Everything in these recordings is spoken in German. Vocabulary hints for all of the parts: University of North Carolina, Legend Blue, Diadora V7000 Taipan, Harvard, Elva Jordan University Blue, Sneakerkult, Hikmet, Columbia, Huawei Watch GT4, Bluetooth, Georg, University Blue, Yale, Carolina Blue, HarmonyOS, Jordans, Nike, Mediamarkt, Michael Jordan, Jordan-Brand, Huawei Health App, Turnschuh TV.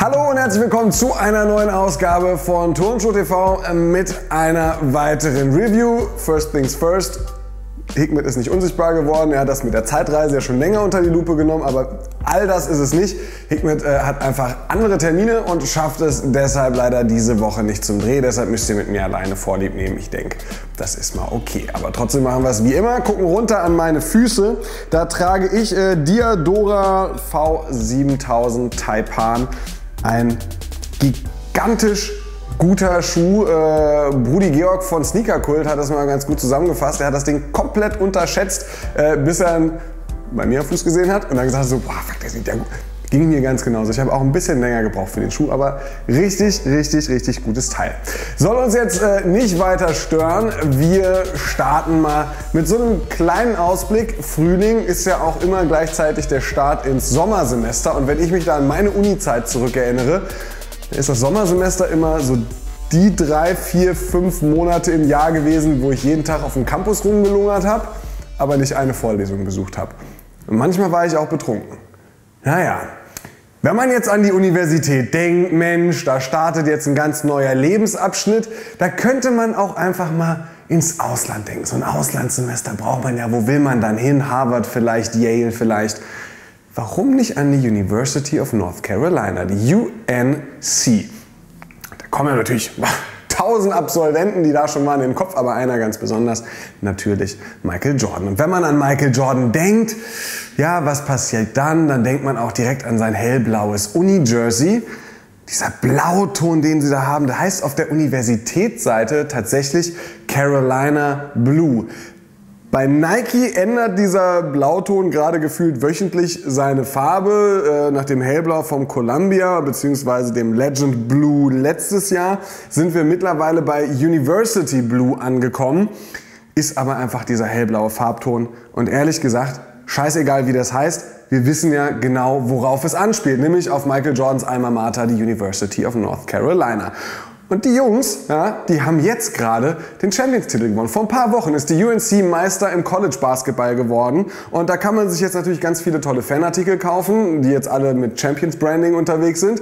Hallo und herzlich willkommen zu einer neuen Ausgabe von Turnschuh TV mit einer weiteren Review. First things first, Hikmet ist nicht unsichtbar geworden, er hat das mit der Zeitreise ja schon länger unter die Lupe genommen, aber all das ist es nicht. Hikmet hat einfach andere Termine und schafft es deshalb leider diese Woche nicht zum Dreh, deshalb müsst ihr mit mir alleine Vorlieb nehmen. Ich denke, das ist mal okay, aber trotzdem machen wir es wie immer, gucken runter an meine Füße. Da trage ich Diadora V7000 Taipan. Ein gigantisch guter Schuh. Brudi Georg von Sneakerkult hat das mal ganz gut zusammengefasst. Er hat das Ding komplett unterschätzt, bis er ihn bei mir am Fuß gesehen hat und dann gesagt hat so, boah, fuck, der sieht ja gut. Ging mir ganz genauso. Ich habe auch ein bisschen länger gebraucht für den Schuh, aber richtig gutes Teil. Soll uns jetzt nicht weiter stören. Wir starten mal mit so einem kleinen Ausblick. Frühling ist ja auch immer gleichzeitig der Start ins Sommersemester und wenn ich mich da an meine Uni-Zeit zurückerinnere, ist das Sommersemester immer so die 3, 4, 5 Monate im Jahr gewesen, wo ich jeden Tag auf dem Campus rumgelungert habe, aber nicht eine Vorlesung besucht habe. Und manchmal war ich auch betrunken. Naja. Wenn man jetzt an die Universität denkt, Mensch, da startet jetzt ein ganz neuer Lebensabschnitt, da könnte man auch einfach mal ins Ausland denken. So ein Auslandssemester braucht man ja, wo will man dann hin? Harvard vielleicht, Yale vielleicht. Warum nicht an die University of North Carolina, die UNC? Da kommen ja natürlich 1000 Absolventen, die da schon waren, in den Kopf, aber einer ganz besonders, natürlich Michael Jordan. Und wenn man an Michael Jordan denkt, ja, was passiert dann? Dann denkt man auch direkt an sein hellblaues Uni-Jersey. Dieser Blauton, den sie da haben, der heißt auf der Universitätsseite tatsächlich Carolina Blue. Bei Nike ändert dieser Blauton gerade gefühlt wöchentlich seine Farbe. Nach dem Hellblau vom Columbia bzw. dem Legend Blue letztes Jahr sind wir mittlerweile bei University Blue angekommen. Ist aber einfach dieser hellblaue Farbton und ehrlich gesagt, scheißegal wie das heißt, wir wissen ja genau, worauf es anspielt, nämlich auf Michael Jordans Alma Mater, die University of North Carolina. Und die Jungs, ja, die haben jetzt gerade den Champions-Titel gewonnen. Vor ein paar Wochen ist die UNC Meister im College-Basketball geworden. Und da kann man sich jetzt natürlich ganz viele tolle Fanartikel kaufen, die jetzt alle mit Champions-Branding unterwegs sind.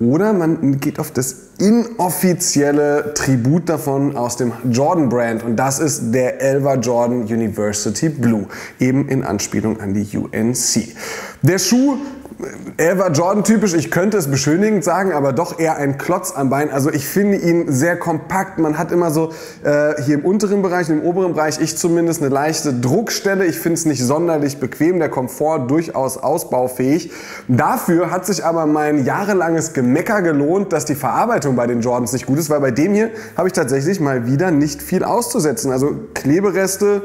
Oder man geht auf das inoffizielle Tribut davon aus dem Jordan-Brand. Und das ist der Elva Jordan University Blue. Eben in Anspielung an die UNC. Der Schuh, Elva Jordan typisch, ich könnte es beschönigend sagen, aber doch eher ein Klotz am Bein. Also ich finde ihn sehr kompakt. Man hat immer so hier im unteren Bereich, im oberen Bereich, ich zumindest, eine leichte Druckstelle. Ich finde es nicht sonderlich bequem. Der Komfort durchaus ausbaufähig. Dafür hat sich aber mein jahrelanges Gemecker gelohnt, dass die Verarbeitung bei den Jordans nicht gut ist, weil bei dem hier habe ich tatsächlich mal wieder nicht viel auszusetzen. Also Klebereste.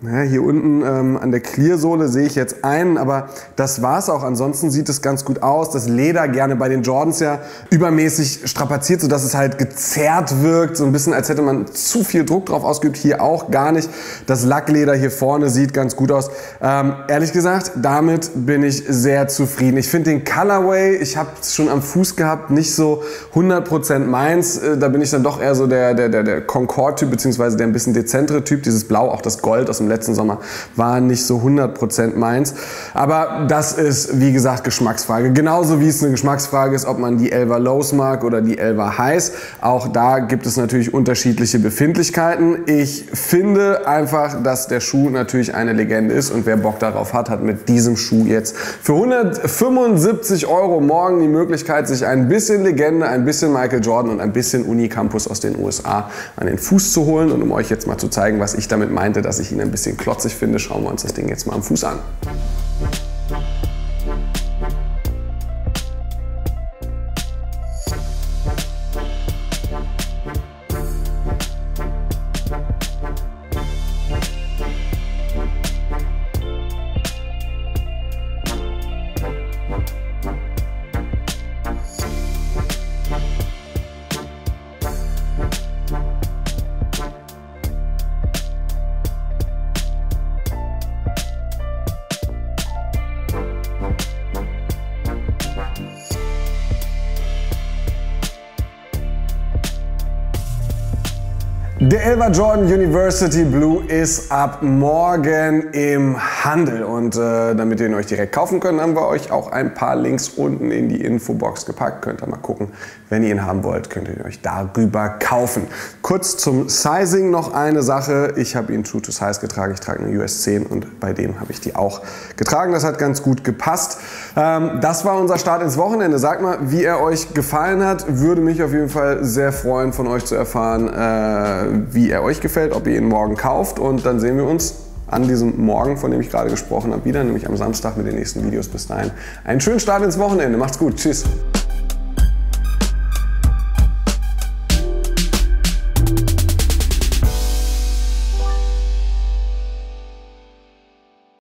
Ja, hier unten an der Clearsohle sehe ich jetzt einen, aber das war's auch. Ansonsten sieht es ganz gut aus. Das Leder gerne bei den Jordans ja übermäßig strapaziert, sodass es halt gezerrt wirkt. So ein bisschen, als hätte man zu viel Druck drauf ausgeübt. Hier auch gar nicht. Das Lackleder hier vorne sieht ganz gut aus. Ehrlich gesagt, damit bin ich sehr zufrieden. Ich finde den Colorway, ich habe es schon am Fuß gehabt, nicht so 100% meins. Da bin ich dann doch eher so der Concord-Typ, beziehungsweise der ein bisschen dezentere Typ. Dieses Blau, auch das Gold aus dem letzten Sommer war nicht so 100% meins. Aber das ist, wie gesagt, Geschmacksfrage. Genauso wie es eine Geschmacksfrage ist, ob man die Elva Lows mag oder die Elva Highs. Auch da gibt es natürlich unterschiedliche Befindlichkeiten. Ich finde einfach, dass der Schuh natürlich eine Legende ist und wer Bock darauf hat, hat mit diesem Schuh jetzt für 175 € morgen die Möglichkeit, sich ein bisschen Legende, ein bisschen Michael Jordan und ein bisschen Unicampus aus den USA an den Fuß zu holen. Und um euch jetzt mal zu zeigen, was ich damit meinte, dass ich ihn ein bisschen klotzig finde, schauen wir uns das Ding jetzt mal am Fuß an. Der Elva Jordan University Blue ist ab morgen im Handel und damit ihr ihn euch direkt kaufen könnt, haben wir euch auch ein paar Links unten in die Infobox gepackt. Könnt ihr mal gucken, wenn ihr ihn haben wollt, könnt ihr ihn euch darüber kaufen. Kurz zum Sizing noch eine Sache. Ich habe ihn True to Size getragen. Ich trage eine US 10 und bei dem habe ich die auch getragen. Das hat ganz gut gepasst. Das war unser Start ins Wochenende. Sagt mal, wie er euch gefallen hat. Würde mich auf jeden Fall sehr freuen, von euch zu erfahren, wie er euch gefällt, ob ihr ihn morgen kauft, und dann sehen wir uns an diesem Morgen, von dem ich gerade gesprochen habe, wieder, nämlich am Samstag mit den nächsten Videos. Bis dahin, einen schönen Start ins Wochenende. Macht's gut. Tschüss.